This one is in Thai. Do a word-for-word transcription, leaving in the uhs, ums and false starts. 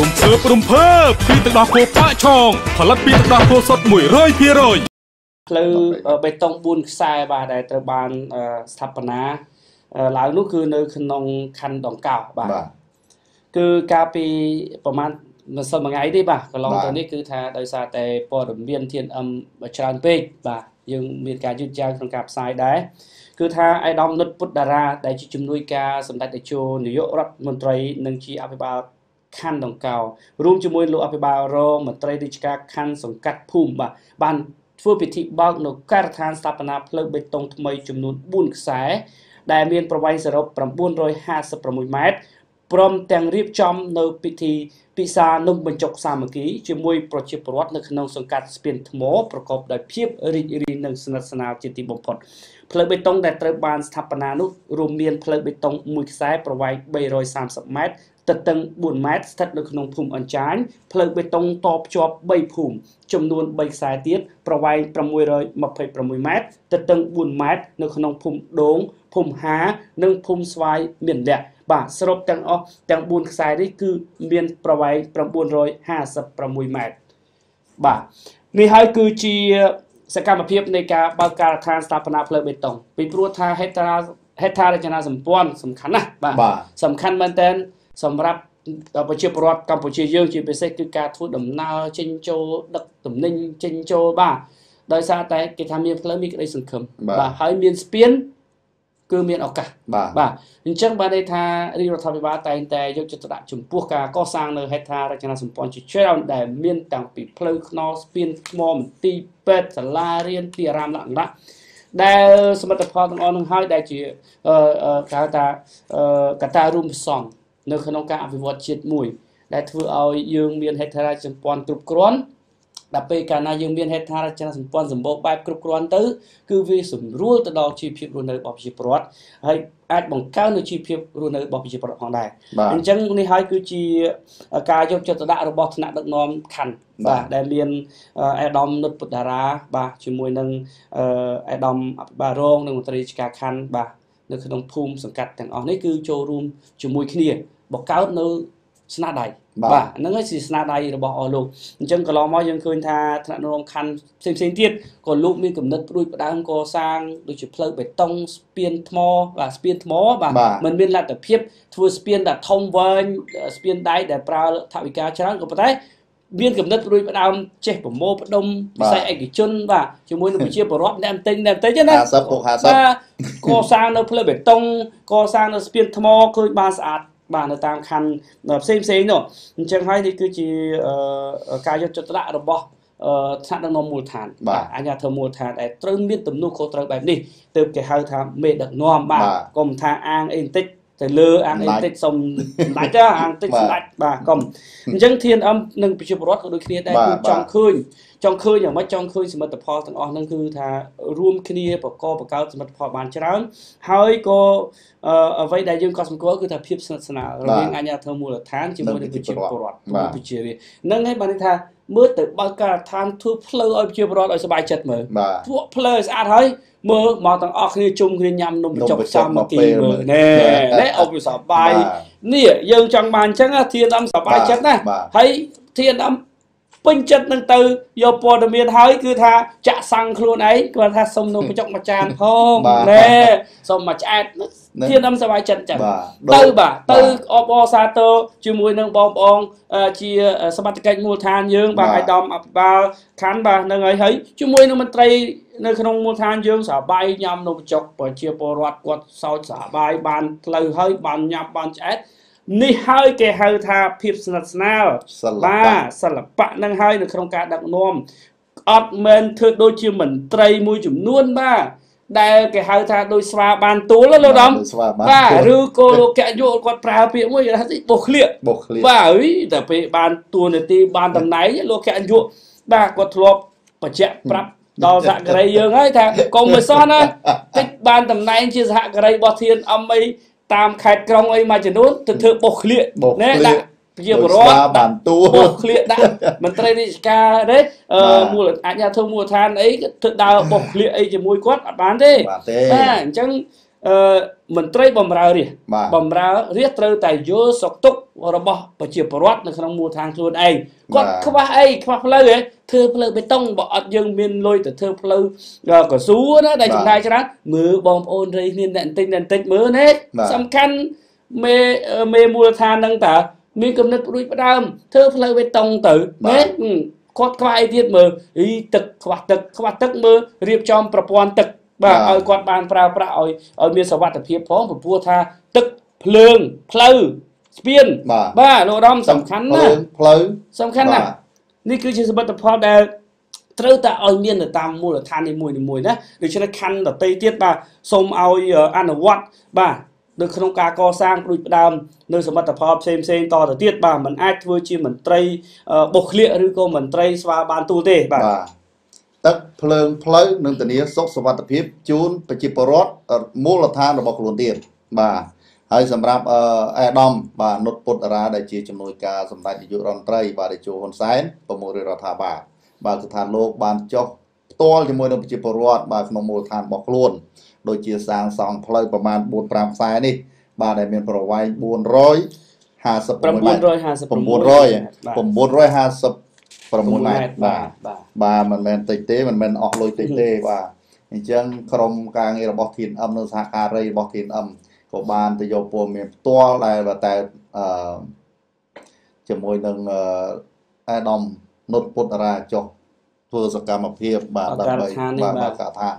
รุมเพิ่มรุมเพิ่มปีตะดอกโคปะชองผลัดปีตะดอกโคสดหมวยร้อยพี่ร้อยคือใบตองบุญทรายบาดตะบานสถาปนาหลังนู้นคือเนื้อขนมคันดองเก่าบาคือการปีประมาณมันสมัยไงดิบาก็ลองตอนนี้คือทาโดยสารแต่ปอดเบียนเทียนอัมชานเปกบายังมีการยืดยาวของการทรายได้คือทาไอดอมนุชพุทธดาราได้จุ่มนุยกาสมเด็จเดชโชนิยรัฐมนตรีหนึ่งชีอภิบาลคันดองเก่ารวมจุ่มนุยลูกอภิบาลรองมนตรีดิจิกาคันสังกัดภูมิบาบันฟื้นปิธิบ้านนกการทานสถาปนาเพลิงเบตงทำไมจุ่มนุยบุญสายได้เมียนประวัยสรบประมุ่นรอยห้าสิบประมุยเมตรพร้อมแต่งเรียบจำในพิธีพิซานุ่มบรรจบสามเกีจมวยโปรเจกต์ประวัติในขนมสังกัดสเปนทมอประกอบด้วยเพียบริริหนึ่งสนับสนาจิตติบมพดเพลิงเบตงได้ตระบานสถาปนานุรวมเมียนเพลิงเบตงมุยสายประวัยใบรอยสามสิบเมตรตัดตึงบุญเมตรทัดในขนมภูมิอันจานเพลิงเบตงตอบจอบใบภูมิจำนวนใบสายเตี้ยประวัยประมุยรอยมาเพย์ประมุยเมตรตัดตึงบุญเมตรในขนมภูมิโด่งภูมิหาหนึ่งภูมิสวายเมียนแดดบ่าสรุปจังออกจังบุญสายนี่คือเมียนประวัยประบุญรอยห้าสิบประมุยเมตรบ่านี่ให้คือจีสกัมเพียบในการบางการทางสถาปนาเพลิงเบตงเป็นประวัติให้ตาให้ตาได้ชนะสมบูรณ์สำคัญนะบ่าสำคัญมันแต่สำหรับประเทศประวัติกัมพูชีเยอะจีเป็นเซกคือการทูดดำนาเชนโจดักตุ่มนิ่งเชนโจบ่าโดยสาแต่กิจทำเมียนเพลิงมีอะไรสำคัญบ่าให้เมียนสเปียนคือเมียนออกกะบ่ายิ่งเช่นบาดทาริโรธาบิบาแต่แต่ยกจุดระดับจุ่มพวกกาก็สร้างในเฮธาราชนาสมปองจิตเชื่อเราได้เมียนต่างปีเพลิงนอสเปียนมอมตีเป็ดสลาเรียนตีรามหลังละได้สมัติพอต้องอ่อนให้ได้จีเอ่อเอ่อกาตากาตารุมสองในขนมการอภิวัตเฉียดมุยได้ถือเอายืงเมียนเฮธาราชสมปองกรุบกรอนดับไปการนายยืมเบียนเฮธาราชนาสมปองสมบูรณ์แบบกรุบกรอนตื้อคือวิสุมรู้ตลอดชีพรุ่นในบอบชีพรอดให้อาจบังคับในชีพรุ่นในบอบชีพรอดของได้ดังนั้นในให้คือชีการยกจดระดับระบบธนาคารน้อมขันบ่าได้เรียนไอดอมนุชปุตตาราบ่าชิมวยหนึ่งไอดอมบาโรงหนึ่งมนตรีจิกาคันบ่าในขนมภูมิสังกัดแต่งออกนี่คือโชว์รูมชิมวยขี้เนี่ยบอกเก้าเนื้อสนาใดบ่านั่นก็สิสนาใดเราบอกอ๋อลูกจังก็ลองมอยังคืนทาถนัดลงคันเซ็งเซ็งที่ก่อนลูกมีกลุ่มนัดรุ่ยประดังก่อสร้างโดยเฉพาะเพลิงเบตงสเปียนทมอบ่าสเปียนทมอบ่ามันเป็นหลักแต่เพียบทัวร์สเปียนแต่ทอมเวิร์นสเปียนได้แต่ปลาทาวิกาชนะกับประเทศเบียนกลุ่มนัดรุ่ยประดังเจ็บผมโม่ประดมใส่ไอ้กิจชนบ่าจมูกนุ่มเชี่ยวปรอดแนมเต็งแนมเต็งใช่ไหมก่อสร้างเราเพลิงเบตงก่อสร้างเราสเปียนทมอคือบาสอาดบ่าในตามคันแบบเซ็งๆเนาะจังให้นี่คือจีการยกจดระดับบ่ท่านนมมูลฐานอาญาเทอร์มูลฐานไอ้ตรึงเบี้ยตุ่มนุ่งโคตรแบบนี้เติมแก่เฮาทำเมดดักนอมบ่ากลมทางอ่างเอ็นติดแต่เลืออ่างเอ็นติดสมหลายเจ้าอ่างติดหลายบ่ากลมจังเทียนอันหนึ่งปีเชื้อรถก็โดยเคลียร์ได้จองคืนจองคืนอย่างว่าจองคืนสมัติพอต่างอ่อนนั่นคือทางร่วมเคลียร์ประกอบประกอบสมัติพอบานเช้าเฮ้ยก็เอาไว้ได้ยังก็สมควรคือถ้าเพียบศาสนาเราเรียนอาญาเทอร์มูลฐานจิมวยในปีเชื้อรถปีเชื้อรถนั่นให้บรรดาเมื่อแต่บางการทางทุบเพลย์เอาเชื้อรถเอาสบายจัดเหมือนพวกเพลย์สะอาดเฮ้ยเมื่อมาต่างอ่อนคือจุ่มคือยำนมจบซ้ำตีเหมือนเนี่ยและเอาอยู่สบายนี่ยังจังบานจังเทียนอันสบายจัดนะให้เทียนอันเป็นจัดหนึ่งตัวโยปอดเมียนเฮ้ยคือท่าจะสั่งครัวไหนก็ท่าสมนุประจงมาจานห้องเน่สมมาแจ๊ดเทียนน้ำสบายจัดจัดตื้อบ่าตื้ออปอซาโตจูมวยนางบอมบองเชียสมัติการมูลฐานยืงบ่าไอดอมบ่าขันบ่านางไอเฮ้ยจูมวยนางมันตรีในขนมมูลฐานยืงสบายยำนมจกปอเชียปอรัดกวดเสาสบายบานเลยเฮ้ยบานยำบานแจ๊ดนี่เฮ้ยแกเฮาทาพิบสนับสนาบ้าสลับปะนั่งเฮ้ยในโครงการดักนมออดเมนเธอโดยเชื่อเหมือนไตรมวยจุ่มนวลบ้าได้แกเฮาทาโดยสวาบานตัวแล้วเราดำบ้าหรือโกโลแกโยกดปลาเปียกมวยนะที่บกเลี้ยบ้าอุ้ยแต่ไปบานตัวในตีบานตรงไหนโลแกโยบ้ากดทลบปัจเจกปรับดาวสะกระไรเยอะไงทางกองมือซ้อนนะติดบานตรงไหนเชื่อสะกระไรบอเทียนอเมย์ตามขาดกรองไอ้มาจะโน้นเธอบอกเลี้ยเนี่ยนะเกี่ยวกับรถบอกเลี้ยนะมันตรายนิสกาเด้มูลอาญาเธอมูลทานไอ้เธอดาวบอกเลี้ยไอ้จะมวยกวาดอัดบ้านเด้แต่จัง mình trây bầm ráo đi bầm ráo riết trâu tài vô sọc túc rồi bỏ bỏ chìa bỏ rót là không mua thang luôn ấy còn không phải ấy không phải lâu ấy thưa lâu bê tông bỏ dương miên lôi từ thưa lâu có số đó đây chúng ta cho đó mưa bom ôn rồi nên đạn tinh đạn tinh mưa hết sâm khăn mê mê mua than đang tả miếng cầm đất đuôi bắt đâm thưa lâu bê tông tử hết có ai biết mờ ý tực hoặc tực hoặc tực mơ riêng trong tập quan tực bà ơi quạt bàn pra pra ơi ơi miền sầu bát tập hiệp phóng của vua tha tực phường phơi biên bà đồ đom sầm khánh nè phơi sầm khánh nè ní cứ chỉ sầu bát tập phò đè trâu ta ơi miền là tam mùi là than đi mùi đi mùi đó được cho nó khăn là tây tiết bà xôm ơi ăn ở quạt bà được không ca co sang đuôi đam nơi sầu bát tập phò xem xem to là tiết bà mình ai vừa chi mình tây bộc lịa rư cô mình tây xóa bàn tu tê bà đất phơi phơi nâng tận nghĩa sốc sờ vật tập hiệp chốn bị chìm vào rót mua là than là bọc lụa tiền bà hãy sắm ráp Adam bà nốt bột ra để chia chấm nuôi cá sắm đại địa ròn tây bà để chùa hồn sáng và mua rửa thà bà bà cứ than lô bàn chọc to chấm nuôi nó bị chìm vào rót bà không mua than bọc luôn đôi chia sang sòng phơiประมาณbốn trăm sai đi bà để miền bờ vai buồn rối hà sập buồn rối hà sập buồn rối buồn rối hà sậpประมูลแม่บ่าบ่ามันแมนติเต้มันแมนออกลอยติเต้บ่าอย่างเช่นกรมการเงินบอกถิ่นอัมนุสาการีบอกถิ่นอัมกับบานตะโยปมีตัวอะไรแบบแต่จมูกหนึ่งไอ้ดอมนดปุตราจบเพื่อสกรรมเพียบบ่าแบบไปบ่าบ่ากาธา